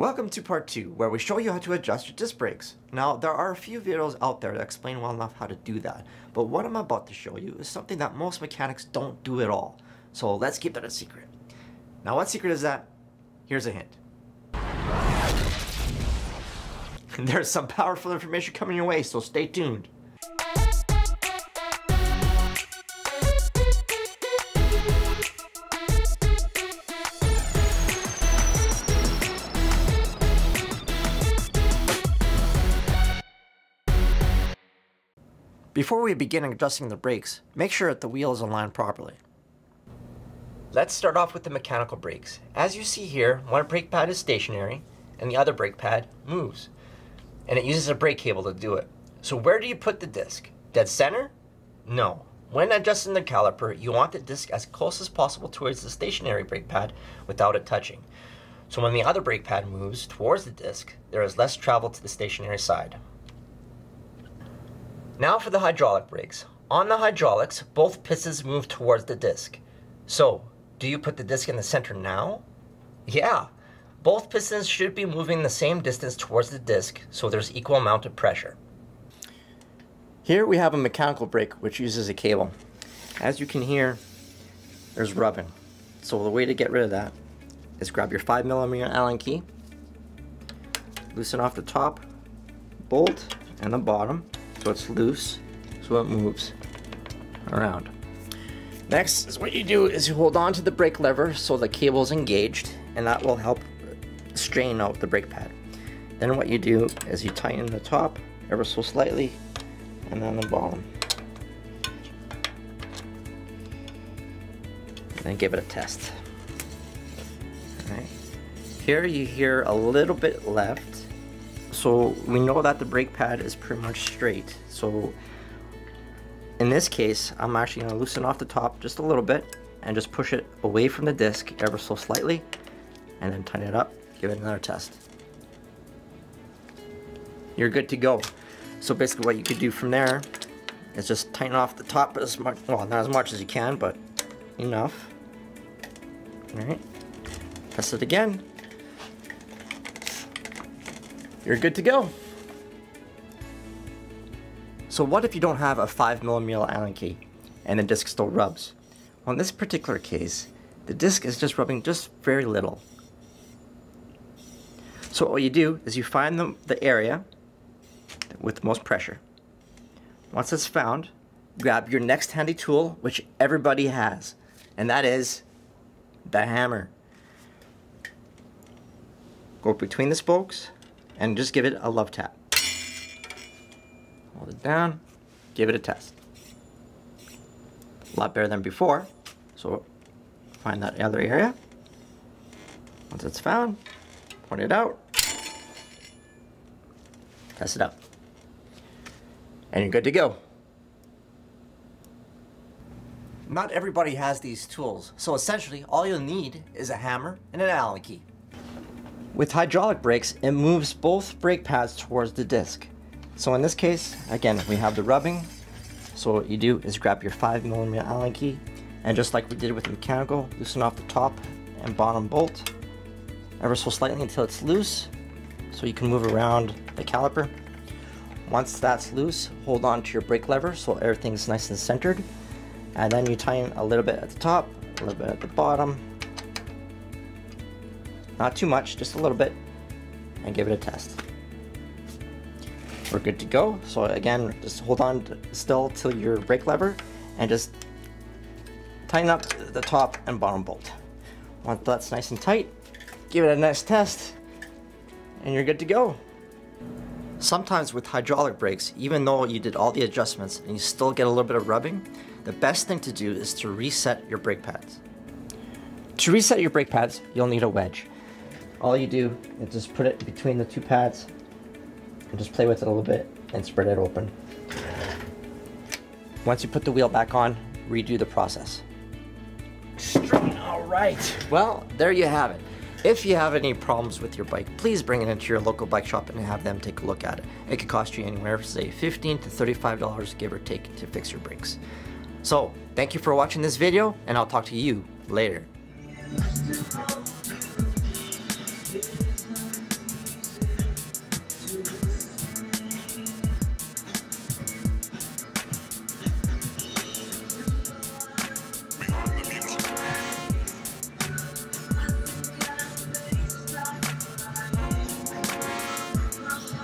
Welcome to part 2, where we show you how to adjust your disc brakes. Now, there are a few videos out there that explain well enough how to do that, but what I'm about to show you is something that most mechanics don't do at all. So let's keep that a secret. Now, what secret is that? Here's a hint. There's some powerful information coming your way, so stay tuned. Before we begin adjusting the brakes, make sure that the wheel is aligned properly. Let's start off with the mechanical brakes. As you see here, one brake pad is stationary and the other brake pad moves. And it uses a brake cable to do it. So where do you put the disc? Dead center? No. When adjusting the caliper, you want the disc as close as possible towards the stationary brake pad without it touching. So when the other brake pad moves towards the disc, there is less travel to the stationary side. Now for the hydraulic brakes. On the hydraulics, both pistons move towards the disc. So, do you put the disc in the center now? Yeah, both pistons should be moving the same distance towards the disc, so there's equal amount of pressure. Here we have a mechanical brake which uses a cable. As you can hear, there's rubbing. So the way to get rid of that is grab your 5mm Allen key, loosen off the top, bolt, and the bottom. So it's loose, so it moves around. Next is what you do is you hold on to the brake lever so the cable is engaged, and that will help strain out the brake pad. Then what you do is you tighten the top ever so slightly and then the bottom. Then give it a test. All right. Here you hear a little bit left. So we know that the brake pad is pretty much straight. So in this case, I'm actually going to loosen off the top just a little bit and just push it away from the disc ever so slightly and then tighten it up, give it another test. You're good to go. So basically what you could do from there is just tighten off the top as much, well, not as much as you can, but enough. All right, test it again. You're good to go. So what if you don't have a 5mm Allen key and the disc still rubs? Well, in this particular case, the disc is just rubbing just very little. So what you do is you find the area with the most pressure. Once it's found, grab your next handy tool, which everybody has, and that is the hammer. Go between the spokes and just give it a love tap. Hold it down, give it a test. A lot better than before. So find that other area. Once it's found, point it out, test it out, and you're good to go. Not everybody has these tools, so essentially all you'll need is a hammer and an Allen key. With hydraulic brakes, it moves both brake pads towards the disc. So in this case, again, we have the rubbing. So what you do is grab your 5mm Allen key, and just like we did with the mechanical, loosen off the top and bottom bolt ever so slightly until it's loose, so you can move around the caliper. Once that's loose, hold on to your brake lever so everything's nice and centered. And then you tighten a little bit at the top, a little bit at the bottom. Not too much, just a little bit, and give it a test. We're good to go. So again, just hold on still to your brake lever and just tighten up the top and bottom bolt. Once that's nice and tight, give it a nice test, and you're good to go. Sometimes with hydraulic brakes, even though you did all the adjustments and you still get a little bit of rubbing, the best thing to do is to reset your brake pads. To reset your brake pads, you'll need a wedge. All you do is just put it between the two pads and just play with it a little bit and spread it open. Once you put the wheel back on, redo the process. Strain, all right. Well, there you have it. If you have any problems with your bike, please bring it into your local bike shop and have them take a look at it. It could cost you anywhere, say $15 to $35, give or take, to fix your brakes. So, thank you for watching this video, and I'll talk to you later.